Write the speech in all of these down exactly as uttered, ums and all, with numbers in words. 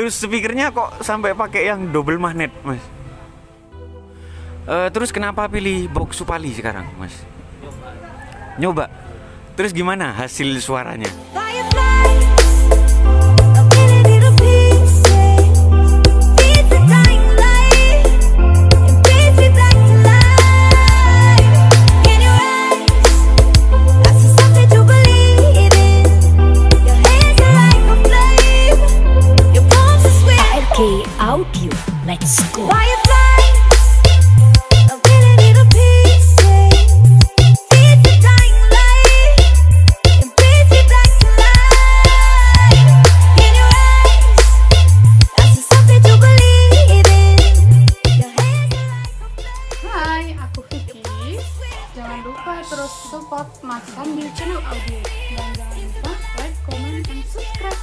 Terus speakernya kok sampai pakai yang double magnet, Mas? Uh, terus kenapa pilih box Suppaly sekarang, Mas? Nyoba. Nyoba. Terus gimana hasil suaranya? Audio, let's go. Hai, aku Vicky. Jangan lupa terus support Mas Sandy Chanel Audio. Dan jangan lupa like, comment, and subscribe.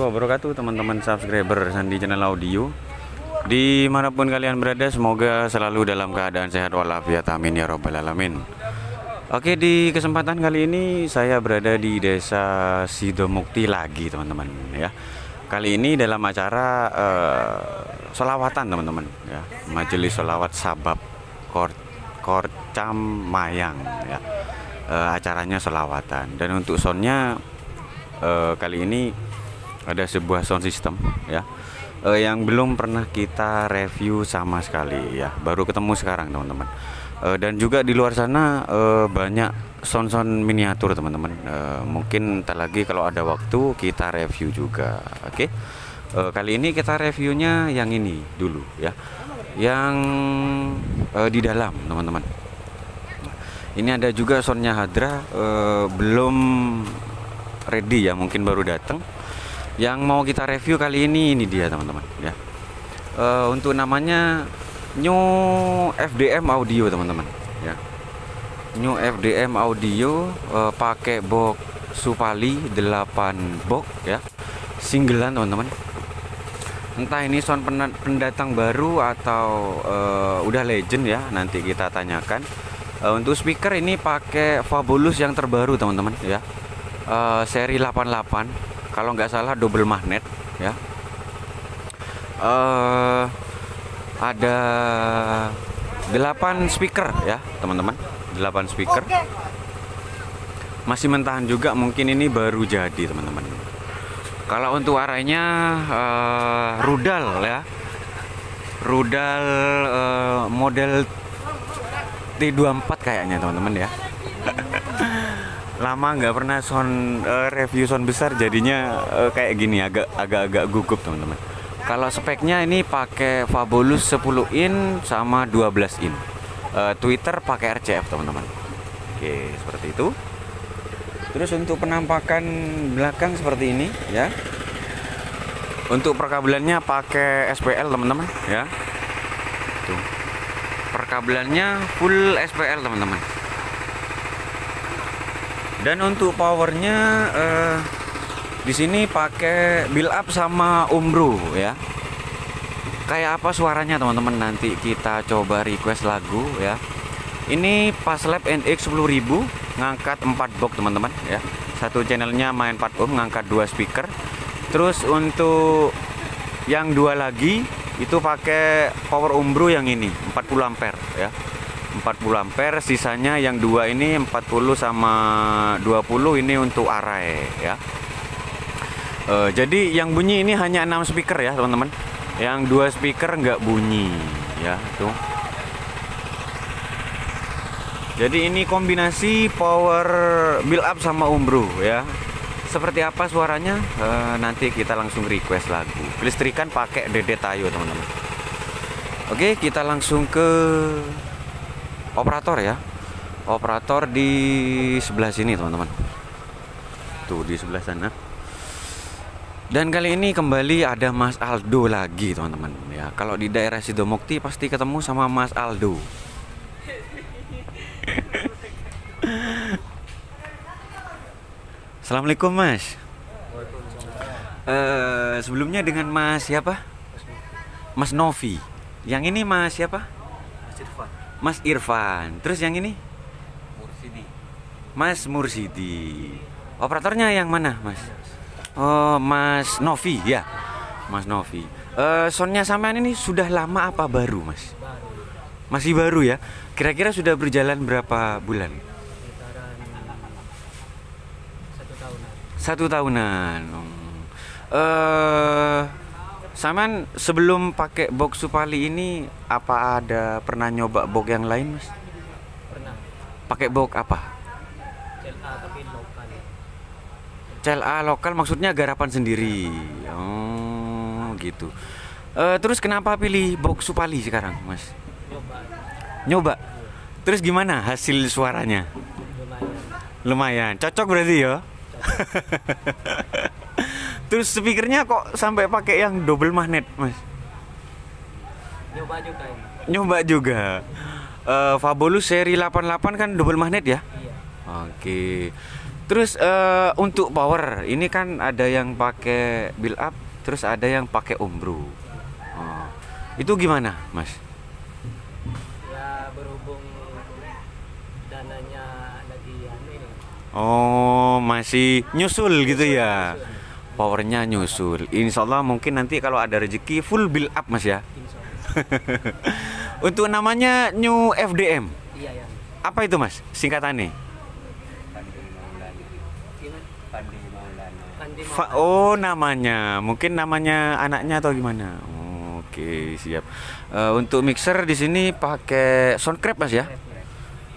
Wabarakatuh teman-teman subscriber Sandy Chanel Audio, dimanapun kalian berada, semoga selalu dalam keadaan sehat walafiat, amin ya robbal alamin. Oke, di kesempatan kali ini saya berada di Desa Sidomukti lagi teman-teman ya. Kali ini dalam acara uh, selawatan teman-teman ya, Majelis Selawat Sabab Kor Korcam Mayang ya. Uh, acaranya selawatan, dan untuk soundnya uh, kali ini ada sebuah sound system ya, eh, yang belum pernah kita review sama sekali ya, baru ketemu sekarang teman-teman. Eh, dan juga di luar sana eh, banyak sound-sound miniatur teman-teman. Eh, mungkin tak lagi kalau ada waktu kita review juga. Oke, eh, kali ini kita reviewnya yang ini dulu ya, yang eh, di dalam teman-teman. Ini ada juga soundnya Hadra, eh, belum ready ya, mungkin baru datang. Yang mau kita review kali ini ini dia teman-teman ya. Uh, untuk namanya New F D M Audio teman-teman ya. New F D M Audio uh, pakai box Suppaly delapan box ya. Singgelan teman-teman. Entah ini sound pendatang baru atau uh, udah legend ya, nanti kita tanyakan. Uh, untuk speaker ini pakai Fabulous yang terbaru teman-teman ya. Uh, seri delapan delapan. Kalau nggak salah double magnet ya. Uh, ada delapan speaker ya teman-teman, delapan speaker. Masih mentahan juga, mungkin ini baru jadi teman-teman. Kalau untuk arahnya uh, rudal ya, rudal uh, model T dua puluh empat kayaknya teman-teman ya. Lama nggak pernah sound uh, review sound besar, jadinya uh, kayak gini agak agak agak gugup teman-teman. Kalau speknya ini pakai Fabulous sepuluh in sama dua belas in. Uh, Twitter pakai R C F teman-teman. Oke, seperti itu. Terus untuk penampakan belakang seperti ini ya. Untuk perkabelannya pakai S P L teman-teman ya. Tuh. Perkabelannya full S P L teman-teman. Dan untuk powernya eh, di sini pakai build up sama umbro ya. Kayak apa suaranya teman-teman, nanti kita coba request lagu ya. Ini pas lab N X sepuluh ribu ngangkat empat box teman-teman ya. Satu channelnya main empat ohm ngangkat dua speaker. Terus untuk yang dua lagi itu pakai power umbro yang ini empat puluh ampere ya. empat puluh ampere, sisanya yang dua ini empat puluh sama dua puluh, ini untuk array ya. E, jadi yang bunyi ini hanya enam speaker ya teman-teman. Yang dua speaker nggak bunyi ya, tuh. Jadi ini kombinasi power build up sama umbro ya. Seperti apa suaranya? E, nanti kita langsung request lagu. Listrikan pakai Dede Tayo teman-teman. Oke, kita langsung ke operator ya, operator di sebelah sini teman-teman, tuh di sebelah sana. Dan kali ini kembali ada Mas Aldo lagi teman-teman ya. Kalau di daerah Sidomukti pasti ketemu sama Mas Aldo. Assalamualaikum Mas. Uh, sebelumnya dengan Mas siapa? Mas Novi. Yang ini Mas siapa? Irfan. Mas Irfan. Terus yang ini? Mursidi. Mas Mursidi. Operatornya yang mana, Mas? Oh, Mas Novi ya. Mas Novi. Uh, soundnya sampean ini sudah lama apa baru, Mas? Baru. Masih baru ya. Kira-kira sudah berjalan berapa bulan? Satu tahunan. Satu tahunan. Uh, Saman sebelum pakai box Suppaly ini apa ada pernah nyoba box yang lain, Mas? Pernah. Pakai box apa? C L A tapi lokal. C L A lokal maksudnya garapan sendiri. Oh, gitu. Uh, terus kenapa pilih box Suppaly sekarang, Mas? Nyoba. Nyoba. Terus gimana hasil suaranya? Lumayan. Lumayan. Cocok berarti ya? Cocok. Terus speakernya kok sampai pakai yang double magnet, Mas? Nyoba juga ini. Nyoba juga. Uh, Fabulous seri delapan delapan kan double magnet ya? Iya. Oke. Okay. Terus uh, untuk power, ini kan ada yang pakai build up, terus ada yang pakai ombro. Oh. Itu gimana, Mas? Ya berhubung dananya lagi anu ini. Oh, masih nyusul gitu ya. Nyusul. Powernya nyusul, insya Allah mungkin nanti kalau ada rezeki full build up, Mas ya. Untuk namanya New F D M, iya, iya. Apa itu, Mas? Singkatannya? Fa oh namanya, mungkin namanya anaknya atau gimana? Oh, oke okay, siap. Uh, untuk mixer di sini pakai Soundcraft, Mas ya.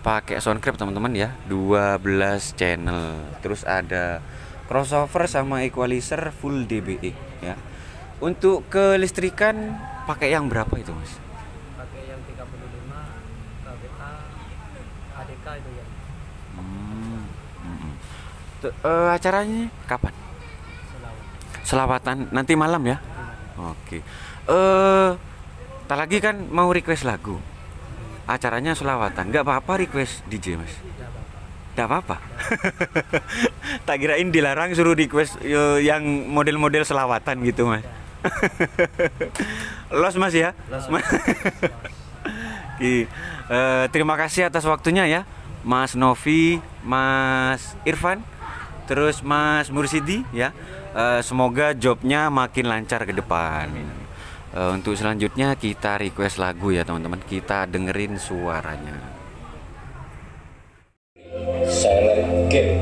Pakai Soundcraft teman-teman ya, dua belas channel. Terus ada crossover sama equalizer full D B E ya. Untuk kelistrikan pakai yang berapa itu, Mas? Pakai yang tiga puluh lima kVA A D K itu ya. Hmm. Hmm. Tuh, uh, acaranya kapan? Selawat. Selawatan nanti malam ya. Hmm. Oke. Okay. Uh, tak lagi kan mau request lagu. Acaranya selawatan. Gak apa-apa request D J, Mas? Tidak apa-apa. Tak kirain dilarang suruh request yang model-model selawatan gitu, Mas. Los, Mas ya. Los, Mas. Okay. Uh, terima kasih atas waktunya ya, Mas Novi, Mas Irfan, terus Mas Mursidi ya. Uh, semoga jobnya makin lancar ke depan. Uh, untuk selanjutnya kita request lagu ya teman-teman. Kita dengerin suaranya. Silent Gate.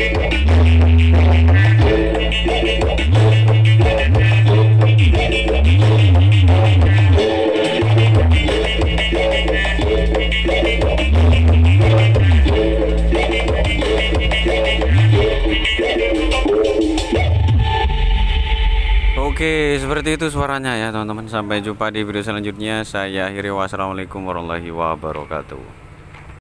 Oke, seperti itu suaranya ya teman-teman. Sampai jumpa di video selanjutnya. Saya akhiri, wassalamualaikum warahmatullahi wabarakatuh.